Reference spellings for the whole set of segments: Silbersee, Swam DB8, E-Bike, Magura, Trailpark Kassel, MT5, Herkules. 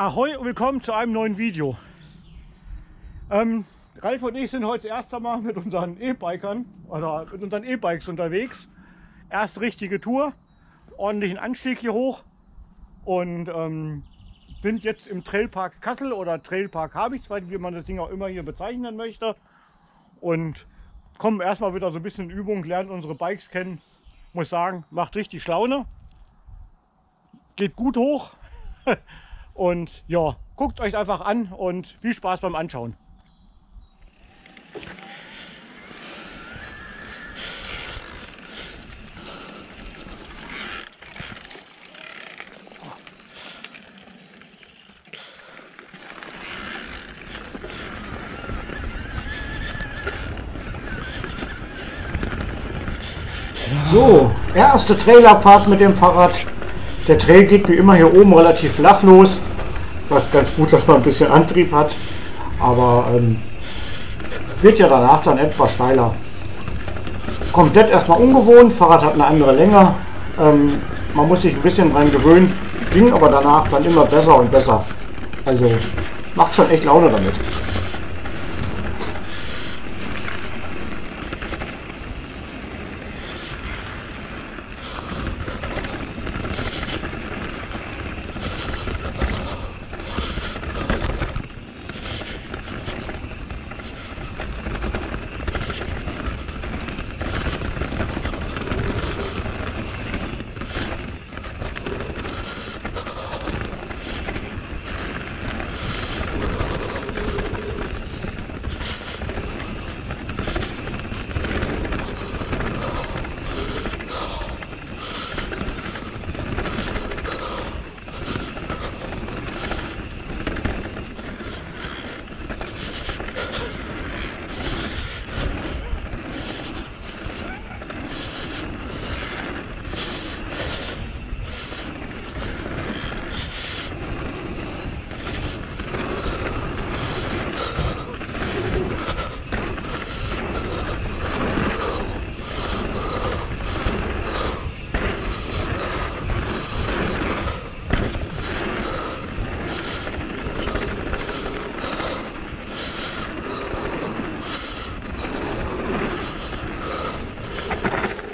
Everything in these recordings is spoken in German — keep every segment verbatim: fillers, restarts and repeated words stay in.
Ahoi und willkommen zu einem neuen Video. Ähm, Ralf und ich sind heute erst einmal mit unseren E-Bikern oder mit unseren E-Bikes unterwegs. Erst richtige Tour, ordentlichen Anstieg hier hoch und ähm, sind jetzt im Trailpark Kassel oder Trailpark Habichtswald, wie man das Ding auch immer hier bezeichnen möchte. Und kommen erstmal wieder so ein bisschen in Übung, lernen unsere Bikes kennen. Muss sagen, macht richtig Laune. Geht gut hoch. Und ja, guckt euch einfach an und viel Spaß beim Anschauen. So, erste Trailerfahrt mit dem Fahrrad. Der Trail geht wie immer hier oben relativ flach los. Das ist ganz gut, dass man ein bisschen Antrieb hat, aber ähm, wird ja danach dann etwas steiler. Komplett erstmal ungewohnt, Fahrrad hat eine andere Länge, ähm, man muss sich ein bisschen dran gewöhnen, ging aber danach dann immer besser und besser. Also macht schon echt Laune damit.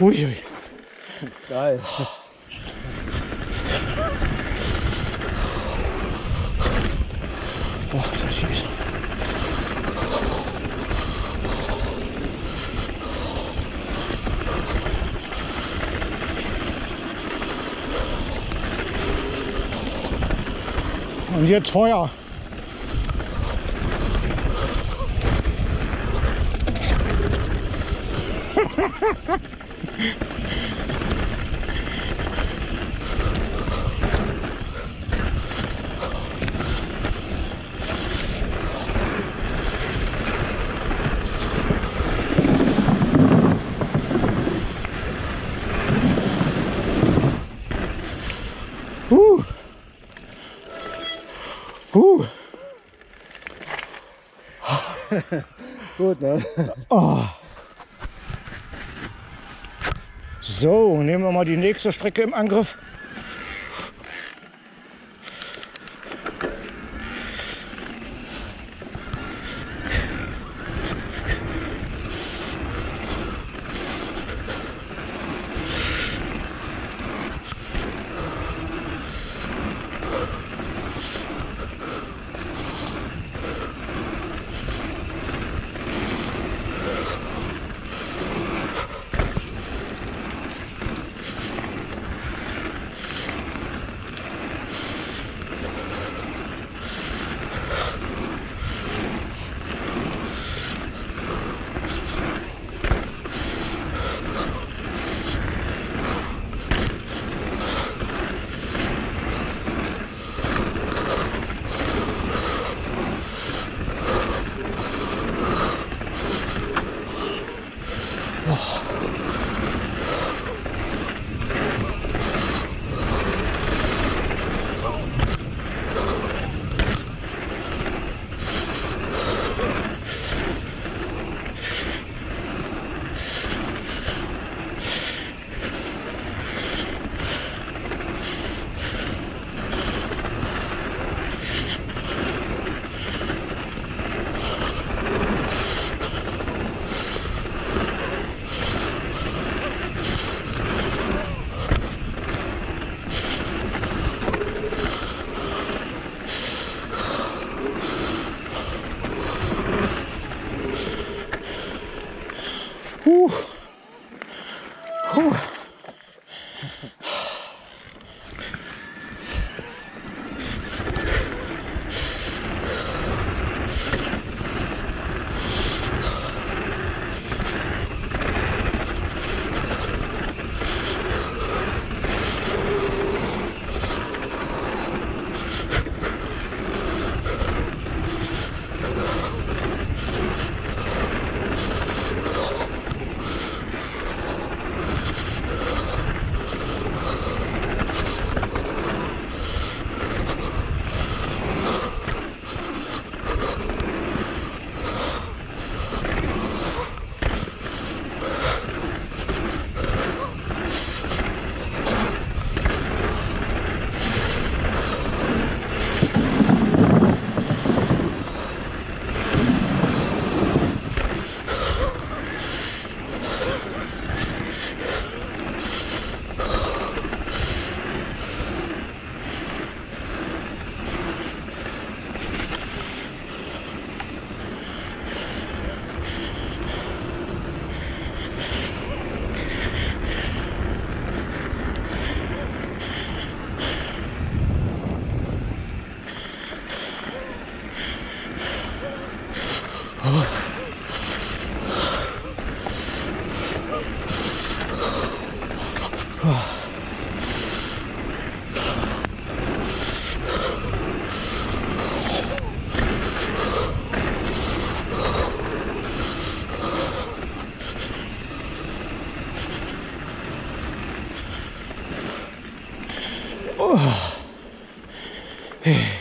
Uiui. Geil. Boah, ist das süß. Und jetzt Feuer. uh. Uh. Gut, ne? Oh. So, nehmen wir mal die nächste Strecke im Angriff.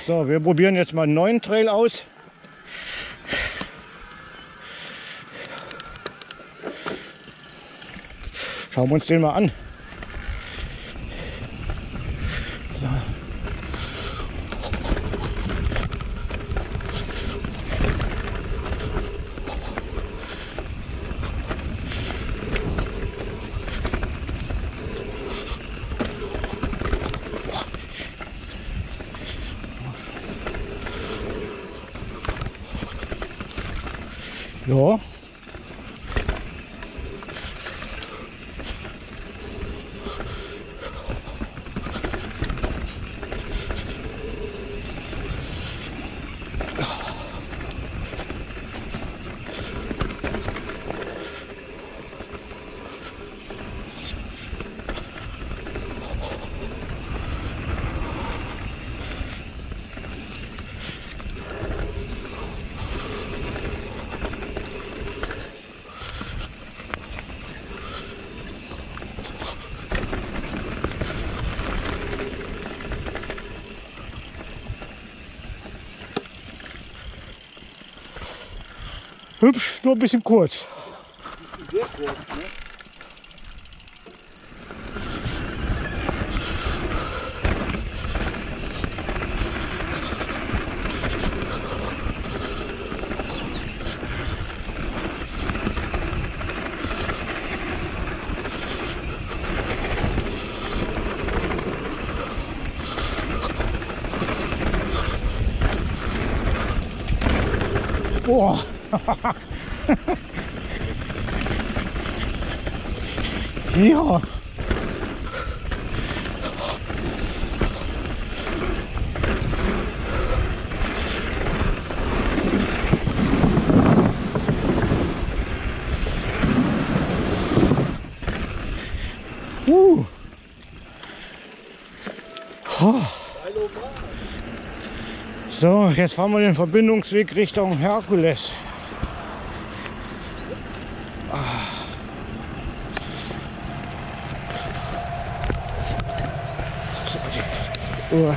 So, wir probieren jetzt mal einen neuen Trail aus. Schauen wir uns den mal an. So. Ja. Hübsch, nur ein bisschen kurz. Ein bisschen sehr kurz, ne? Boah. Ja. Uh. Oh. So, jetzt fahren wir den Verbindungsweg Richtung Herkules. Uh.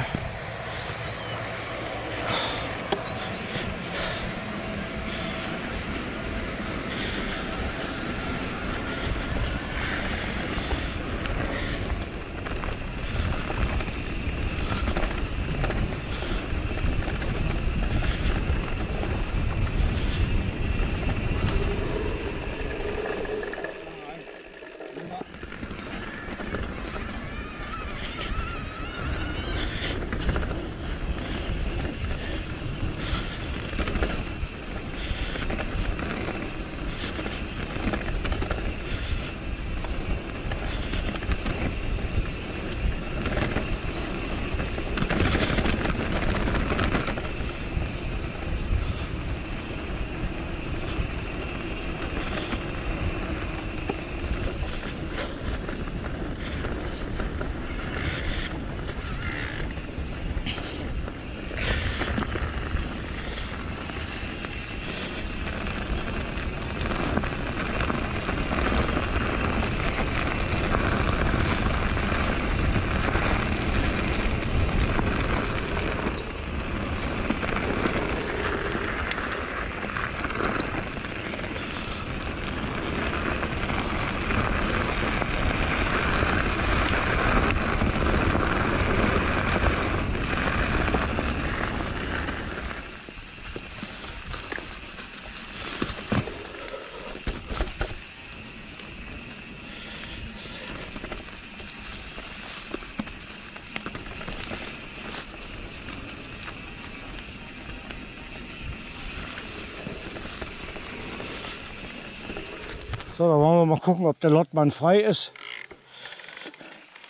So, da wollen wir mal gucken, ob der Lotmann frei ist.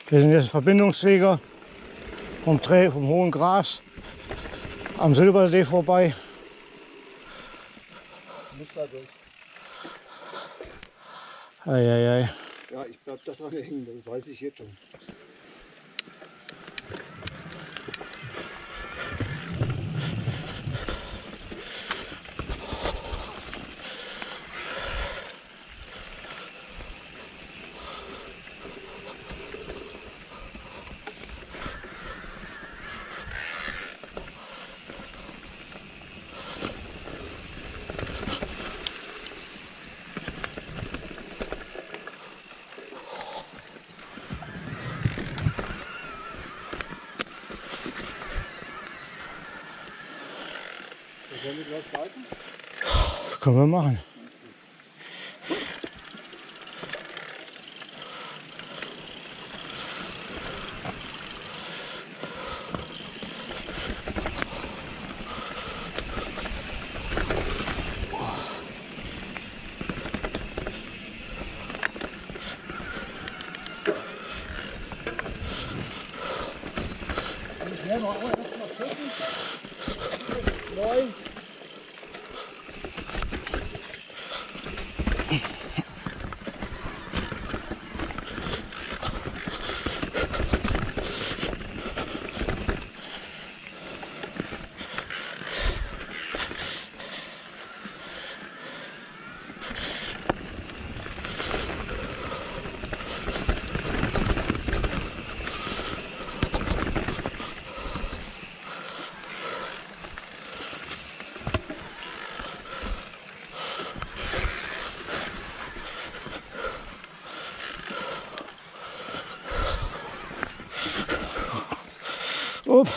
Wir sind jetzt Verbindungswege vom Trail, vom Hohen Gras am Silbersee vorbei. Ei, ei, ei. Ja, ich bleib da dran hängen, das weiß ich jetzt schon. Können wir machen. Opa.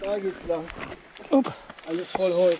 Da geht's lang. Upp. Alles voll Holz.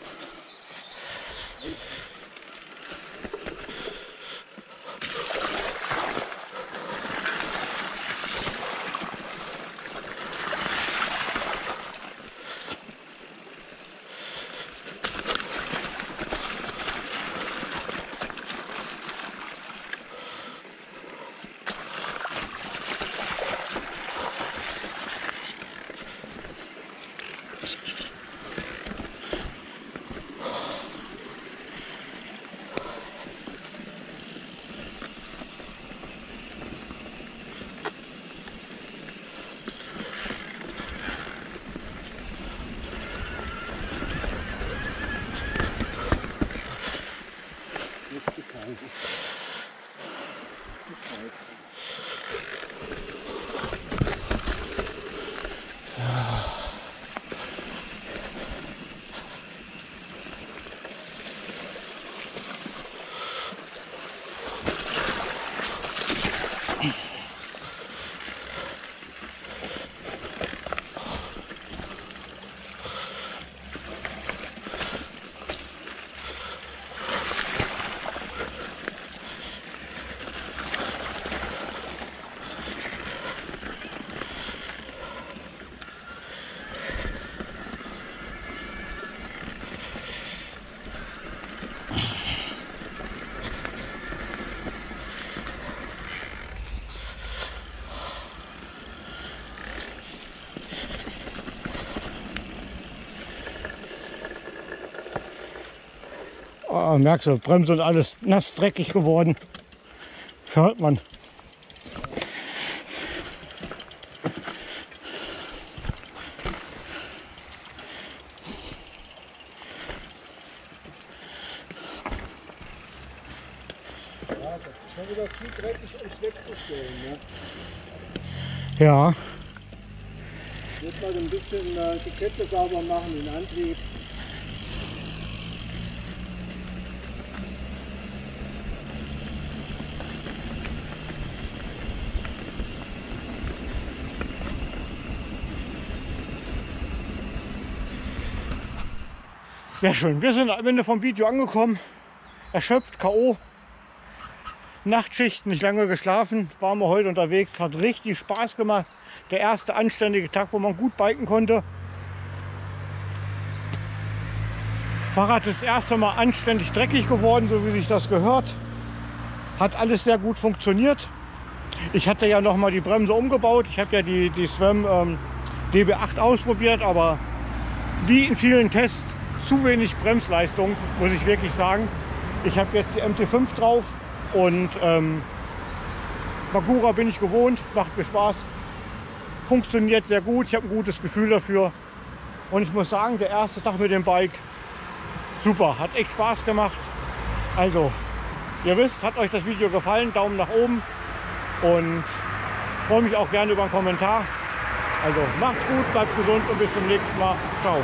Oh, merkst du, Bremse und alles nass, dreckig geworden. Hört man. Ja. Jetzt mal ein bisschen äh, die Kette sauber machen, den Antrieb. Sehr schön. Wir sind am Ende vom Video angekommen. Erschöpft, K O Nachtschicht, nicht lange geschlafen, waren wir heute unterwegs, hat richtig Spaß gemacht. Der erste anständige Tag, wo man gut biken konnte. Fahrrad ist das erste Mal anständig dreckig geworden, so wie sich das gehört. Hat alles sehr gut funktioniert. Ich hatte ja nochmal die Bremse umgebaut. Ich habe ja die, die Swam ähm, D B acht ausprobiert, aber wie in vielen Tests zu wenig Bremsleistung, muss ich wirklich sagen. Ich habe jetzt die M T fünf drauf. Und ähm, Magura bin ich gewohnt, macht mir Spaß, funktioniert sehr gut, ich habe ein gutes Gefühl dafür. Und ich muss sagen, der erste Tag mit dem Bike, super, hat echt Spaß gemacht. Also, ihr wisst, hat euch das Video gefallen, Daumen nach oben. Und freue mich auch gerne über einen Kommentar. Also, macht's gut, bleibt gesund und bis zum nächsten Mal. Ciao.